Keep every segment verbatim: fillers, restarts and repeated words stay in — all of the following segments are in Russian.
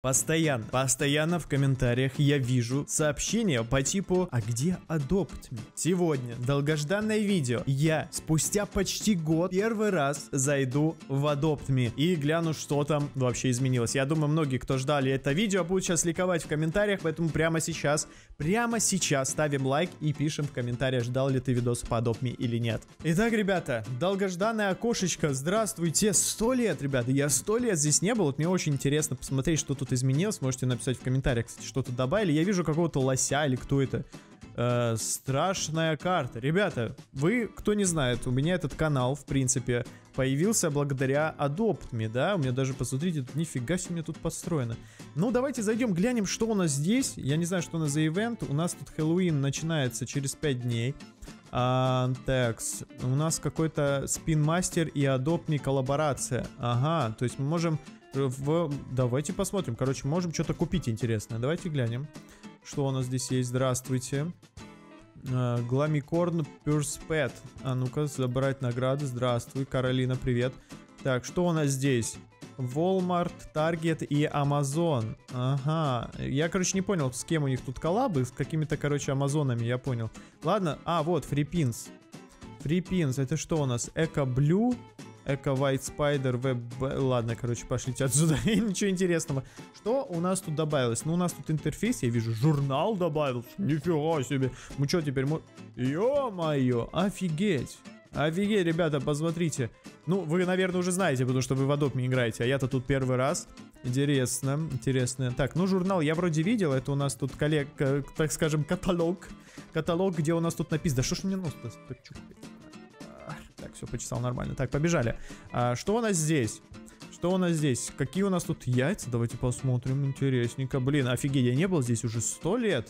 Постоянно, постоянно в комментариях я вижу сообщения по типу «А где Adopt Me?». Сегодня долгожданное видео. Я спустя почти год первый раз зайду в Adopt Me и гляну, что там вообще изменилось. Я думаю, многие, кто ждали это видео, будут сейчас ликовать в комментариях, поэтому прямо сейчас, прямо сейчас ставим лайк и пишем в комментариях, ждал ли ты видос по Adopt Me или нет. Итак, ребята, долгожданное окошечко. Здравствуйте, сто лет, ребята. Я сто лет здесь не был. Вот мне очень интересно посмотреть, что тут изменилось, можете написать в комментариях, кстати, что-то добавили. Я вижу какого-то лося или кто это. Э, страшная карта. Ребята, вы, кто не знает, у меня этот канал, в принципе, появился благодаря Adopt Me, да? У меня даже, посмотрите, нифига себе у меня тут подстроено. Ну, давайте зайдем, глянем, что у нас здесь. Я не знаю, что у нас за ивент. У нас тут Хэллоуин начинается через пять дней. А, такс, у нас какой-то спин-мастер и Adopt Me коллаборация. Ага, то есть мы можем... В... Давайте посмотрим. Короче, можем что-то купить интересное. Давайте глянем, что у нас здесь есть. Здравствуйте. uh, Glamicorn Purse Pet. А ну-ка, забрать награды. Здравствуй, Каролина, привет. Так, что у нас здесь? Walmart, Target и Amazon. Ага. Я, короче, не понял, с кем у них тут коллабы. С какими-то, короче, амазонами, я понял. Ладно, а, вот, Free Pins. Free Pins, это что у нас? Eco Blue, Эко-Вайтспайдер, веб... Ладно, короче, пошлите отсюда. Ничего интересного. Что у нас тут добавилось? Ну, у нас тут интерфейс, я вижу, журнал добавился. Нифига себе. Мы что теперь... Мы... Ё-моё, офигеть. Офигеть, ребята, посмотрите. Ну, вы, наверное, уже знаете, потому что вы в Adopt Me играете, а я-то тут первый раз. Интересно, интересно. Так, ну, журнал я вроде видел. Это у нас тут, коллег, так скажем, каталог. Каталог, где у нас тут написано... Да что ж мне нос-то... Так, все, почесал нормально. Так, побежали. А, что у нас здесь? Что у нас здесь? Какие у нас тут яйца? Давайте посмотрим. Интересненько. Блин, офигеть, я не был здесь уже сто лет.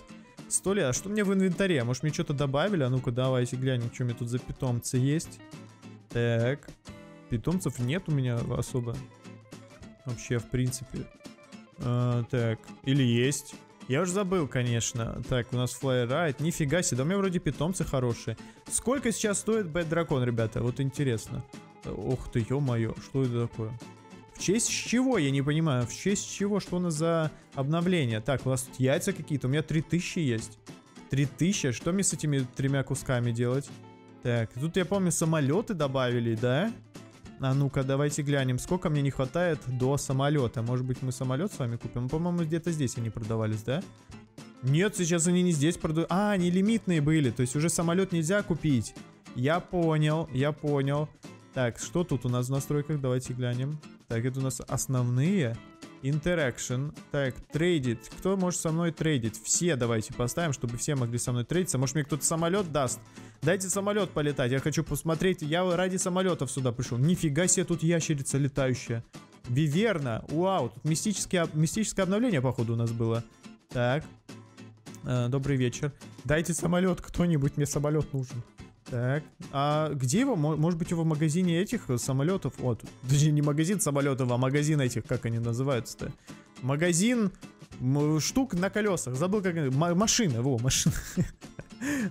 сто лет. А что мне в инвентаре? Может, мне что-то добавили? А ну-ка, давайте глянем, что у меня тут за питомцы есть. Так. Питомцев нет у меня особо. Вообще, в принципе. А, так. Или есть. Я уже забыл, конечно. Так, у нас Fly Ride. Нифига себе, да у меня вроде питомцы хорошие. Сколько сейчас стоит Бэтдракон, ребята? Вот интересно. Ох ты, ё-моё, что это такое? В честь чего, я не понимаю. В честь чего, что у нас за обновление? Так, у нас тут яйца какие-то. У меня три тысячи есть. три тысячи? Что мне с этими тремя кусками делать? Так, тут, я помню, самолеты добавили, да? А ну-ка, давайте глянем, сколько мне не хватает до самолета. Может быть, мы самолет с вами купим? По-моему, где-то здесь они продавались, да? Нет, сейчас они не здесь продают. А, они лимитные были, то есть уже самолет нельзя купить. Я понял, я понял. Так, что тут у нас в настройках? Давайте глянем. Так, это у нас основные. Interaction. Так, трейдит. Кто может со мной трейдить? Все давайте поставим, чтобы все могли со мной трейдиться. Может, мне кто-то самолет даст? Дайте самолет полетать, я хочу посмотреть. Я ради самолетов сюда пришел. Нифига себе, тут ящерица летающая. Виверна, вау, тут мистическое, мистическое обновление, походу, у нас было. Так, э, добрый вечер. Дайте самолет, кто-нибудь, мне самолет нужен. Так, а где его? Может быть, его в магазине этих самолетов? Вот, даже не магазин самолетов, а магазин этих, как они называются-то? Магазин штук на колесах. Забыл, как... Машина, во, машина.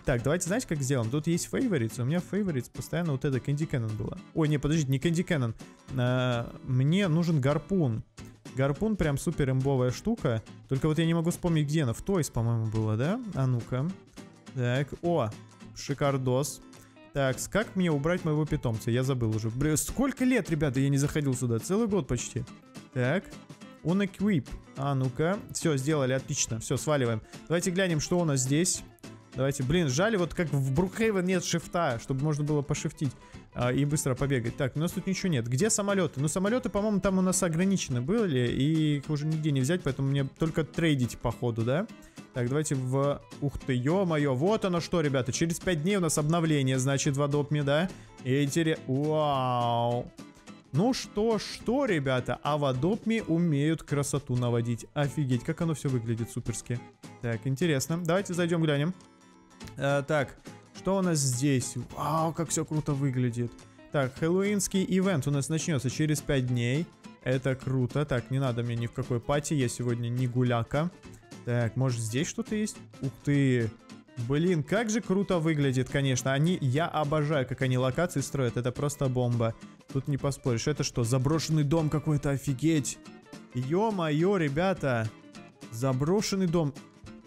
Так, давайте, знаете, как сделаем? Тут есть favorites. У меня favorites постоянно вот это Candy Cannon было. Ой, не, подождите, не Candy Cannon. Мне нужен гарпун. Гарпун прям супер имбовая штука. Только вот я не могу вспомнить, где она. В Toys, по-моему, было, да? А ну-ка. Так, о, шикардос. Так, как мне убрать моего питомца? Я забыл уже. Блин, сколько лет, ребята, я не заходил сюда? Целый год почти. Так, он эквип. А ну-ка. Все, сделали, отлично. Все, сваливаем. Давайте глянем, что у нас здесь. Давайте, блин, жаль, вот как в Брукхейвен нет шифта, чтобы можно было пошифтить а, и быстро побегать. Так, у нас тут ничего нет. Где самолеты? Ну, самолеты, по-моему, там у нас ограничены были, и их уже нигде не взять, поэтому мне только трейдить, походу, да? Так, давайте в... Ух ты, ё-моё, вот оно что, ребята, через пять дней у нас обновление, значит, в Adopt Me, да? И интересно... Вау! Ну что, что, ребята, а в Adopt Me умеют красоту наводить. Офигеть, как оно все выглядит суперски. Так, интересно. Давайте зайдем глянем. А, так, что у нас здесь? Вау, как все круто выглядит. Так, хэллоуинский ивент у нас начнется через пять дней. Это круто. Так, не надо мне ни в какой пати, я сегодня не гуляка. Так, может, здесь что-то есть? Ух ты! Блин, как же круто выглядит, конечно. Они, я обожаю, как они локации строят. Это просто бомба. Тут не поспоришь. Это что, заброшенный дом какой-то? Офигеть! Ё-моё, ребята. Заброшенный дом.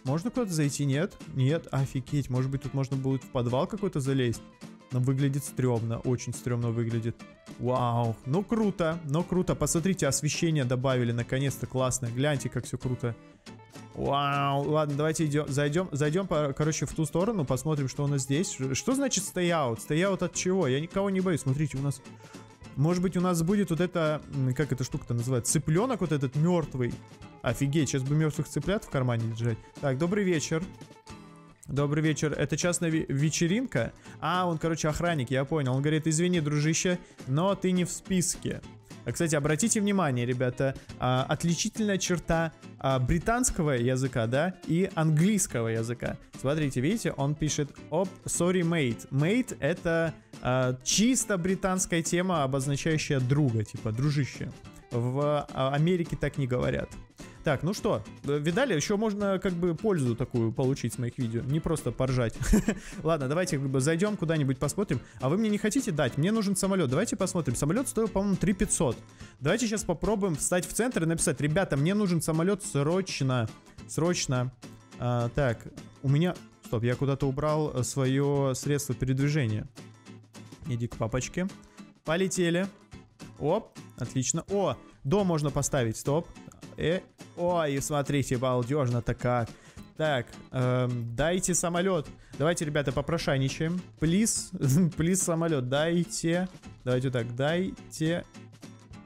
Можно куда-то зайти? Нет? Нет? Офигеть. Может быть, тут можно будет в подвал какой-то залезть? Но выглядит стрёмно. Очень стрёмно выглядит. Вау. Ну, круто. Ну, круто. Посмотрите, освещение добавили. Наконец-то классно. Гляньте, как все круто. Вау. Ладно, давайте идем. Зайдем, зайдем, короче, в ту сторону. Посмотрим, что у нас здесь. Что значит stay out? Stay out от чего? Я никого не боюсь. Смотрите, у нас... Может быть, у нас будет вот это... Как эта штука-то называется? Цыпленок вот этот мертвый. Офигеть, сейчас бы мертвых цыплят в кармане держать. Так, добрый вечер. Добрый вечер. Это частная вечеринка? А, он, короче, охранник, я понял. Он говорит, извини, дружище, но ты не в списке. Кстати, обратите внимание, ребята, отличительная черта британского языка, да, и английского языка. Смотрите, видите, он пишет «Оп, sorry, mate». Mate — это чисто британская тема, обозначающая друга, типа «дружище». В Америке так не говорят. Так, ну что, видали, еще можно как бы пользу такую получить с моих видео, не просто поржать. Ладно, давайте зайдем куда-нибудь, посмотрим. А вы мне не хотите дать? Мне нужен самолет. Давайте посмотрим. Самолет стоил, по-моему, три тысячи пятьсот. Давайте сейчас попробуем встать в центр и написать: ребята, мне нужен самолет срочно. Срочно. А, так, у меня... Стоп, я куда-то убрал свое средство передвижения. Иди к папочке. Полетели. Оп, отлично. О, дом можно поставить. Стоп. Э... Ой, смотрите, балдежно-то как. Так, эм, дайте самолет. Давайте, ребята, попрошайничаем. Плиз, плиз самолет, дайте. Давайте вот так, дайте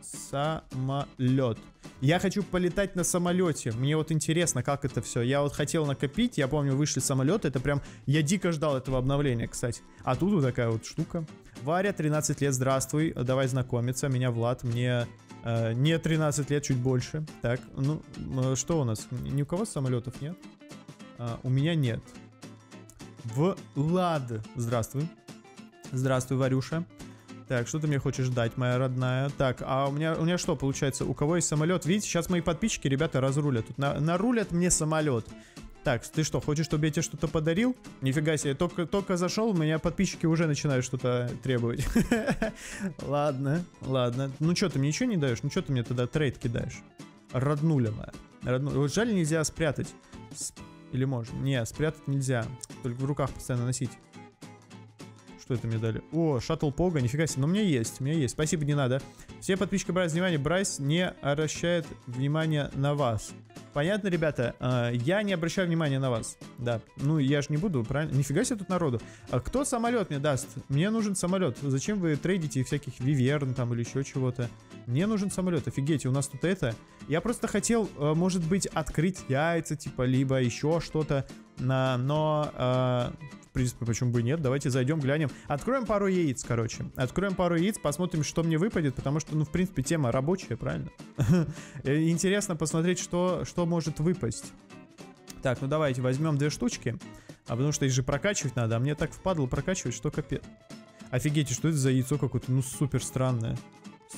самолет. Я хочу полетать на самолете. Мне вот интересно, как это все. Я вот хотел накопить, я помню, вышли самолеты. Это прям, я дико ждал этого обновления, кстати. А тут вот такая вот штука. Варя, тринадцать лет, здравствуй. Давай знакомиться, меня Влад, мне... Не тринадцать лет, чуть больше. Так, ну, что у нас? Ни у кого самолетов нет? А, у меня нет. Влад, здравствуй. Здравствуй, Варюша. Так, что ты мне хочешь дать, моя родная? Так, а у меня, у меня что получается? У кого есть самолет? Видите, сейчас мои подписчики, ребята, разрулят. Тут на, нарулят мне самолет. Так, ты что, хочешь, чтобы я тебе что-то подарил? Нифига себе, я только, только зашел, у меня подписчики уже начинают что-то требовать. Ладно, ладно. Ну что, ты мне ничего не даешь? Ну что ты мне тогда трейд кидаешь? Роднуля моя. Вот жаль, нельзя спрятать. Или можно? Не, спрятать нельзя. Только в руках постоянно носить. Что это мне дали? О, шаттл пога, нифига себе. Но у меня есть, у меня есть. Спасибо, не надо. Все подписчики брать внимание, Брайс не обращает внимания на вас. Понятно, ребята? Я не обращаю внимания на вас. Да. Ну, я же не буду, правильно? Нифига себе тут народу. Кто самолет мне даст? Мне нужен самолет. Зачем вы трейдите всяких виверн там или еще чего-то? Мне нужен самолет. Офигеть, у нас тут это. Я просто хотел, может быть, открыть яйца, типа, либо еще что-то. Но, в принципе, почему бы и нет? Давайте зайдем, глянем. Откроем пару яиц, короче. Откроем пару яиц, посмотрим, что мне выпадет. Потому что, ну, в принципе, тема рабочая, правильно? Интересно посмотреть, что... может выпасть. Так, ну давайте возьмем две штучки. А потому что их же прокачивать надо. А мне так впадло прокачивать, что капец. Офигеть, что это за яйцо какое-то? Ну супер странное.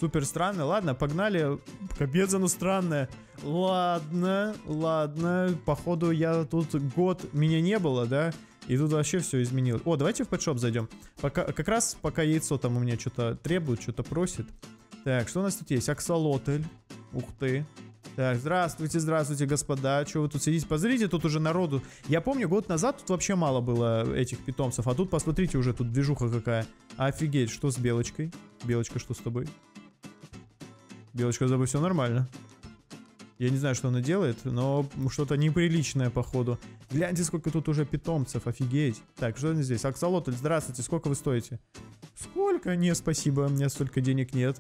Супер странное. Ладно, погнали. Капец, оно странное. Ладно, ладно. Походу я тут год, меня не было, да? И тут вообще все изменилось. О, давайте в пэтшоп зайдем. Пока, как раз пока яйцо там у меня что-то требует, что-то просит. Так, что у нас тут есть? Аксолотль. Ух ты. Так, здравствуйте, здравствуйте, господа. Чего вы тут сидите? Посмотрите, тут уже народу. Я помню, год назад тут вообще мало было этих питомцев. А тут, посмотрите, уже тут движуха какая. Офигеть, что с Белочкой? Белочка, что с тобой? Белочка, с тобой все нормально. Я не знаю, что она делает, но что-то неприличное, походу. Гляньте, сколько тут уже питомцев, офигеть. Так, что здесь? Аксолотль, здравствуйте, сколько вы стоите? Сколько? Не, спасибо, у меня столько денег нет.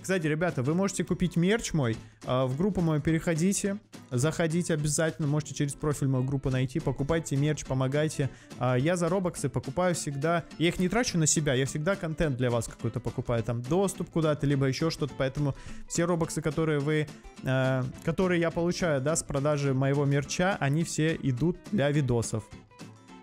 Кстати, ребята, вы можете купить мерч мой. В группу мою переходите. Заходите обязательно, можете через профиль мою группу найти. Покупайте мерч, помогайте. Я за робоксы покупаю всегда. Я их не трачу на себя, я всегда контент для вас какой-то покупаю. Там доступ куда-то, либо еще что-то. Поэтому все робоксы, которые вы... Которые я получаю, да, с продажи моего мерча, они все идут для видосов.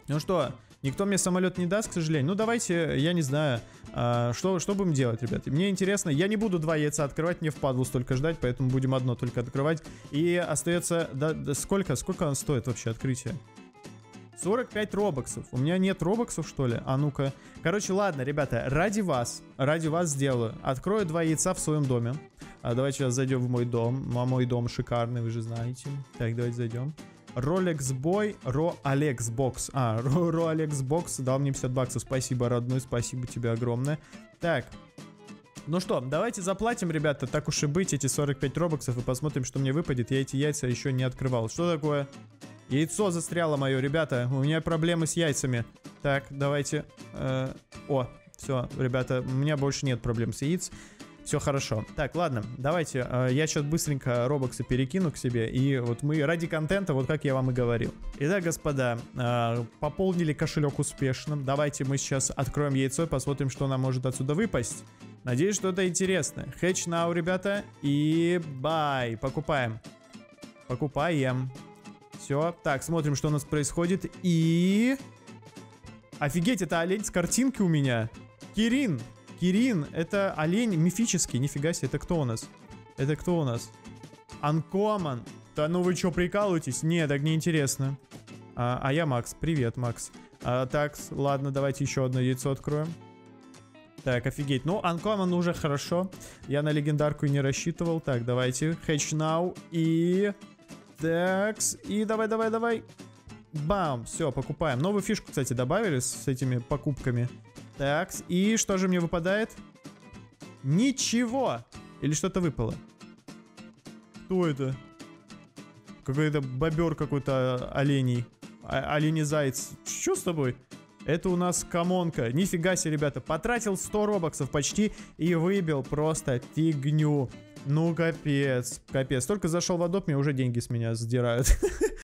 Ну что... Никто мне самолет не даст, к сожалению. Ну, давайте, я не знаю, а, что, что будем делать, ребята. Мне интересно, я не буду два яйца открывать, мне впадло столько ждать, поэтому будем одно только открывать. И остается... Да, да, сколько? Сколько он стоит вообще, открытие? сорок пять робоксов. У меня нет робоксов, что ли? А ну-ка. Короче, ладно, ребята, ради вас, ради вас сделаю. Открою два яйца в своем доме. А давайте сейчас зайдем в мой дом. А мой дом шикарный, вы же знаете. Так, давайте зайдем. Ролексбой, Ролексбокс. А, Ролексбокс дал мне пятьдесят баксов. Спасибо, родной, спасибо тебе огромное. Так. Ну что, давайте заплатим, ребята, так уж и быть, эти сорок пять робоксов, и посмотрим, что мне выпадет. Я эти яйца еще не открывал. Что такое? Яйцо застряло мое, ребята. У меня проблемы с яйцами. Так, давайте. Э-э- о, все, ребята, у меня больше нет проблем с яиц. Все хорошо. Так, ладно, давайте. Э, я сейчас быстренько робоксы перекину к себе. И вот мы ради контента, вот как я вам и говорил. Итак, господа, э, пополнили кошелек успешно. Давайте мы сейчас откроем яйцо и посмотрим, что нам может отсюда выпасть. Надеюсь, что-то интересное. Hedge now, ребята. И бай. Покупаем. Покупаем. Все. Так, смотрим, что у нас происходит. И... Офигеть, это олень с картинки у меня. Кирин. Кирин, это олень мифический, нифига себе, это кто у нас? Это кто у нас? Uncommon. Да ну вы чё, прикалываетесь? Не, так неинтересно. А, а я Макс, привет, Макс. А, так, ладно, давайте еще одно яйцо откроем. Так, офигеть, ну Uncommon уже хорошо. Я на легендарку и не рассчитывал. Так, давайте, hedge now и... Такс, и давай, давай, давай. Бам, все, покупаем. Новую фишку, кстати, добавили с этими покупками. Так, и что же мне выпадает? Ничего! Или что-то выпало? Кто это? Какой-то бобер какой-то оленей. Олени-заяц. Что с тобой? Это у нас комонка. Нифига себе, ребята. Потратил сто робоксов почти и выбил просто фигню. Ну, капец. Капец. Только зашел в Adopt Me, уже деньги с меня сдирают.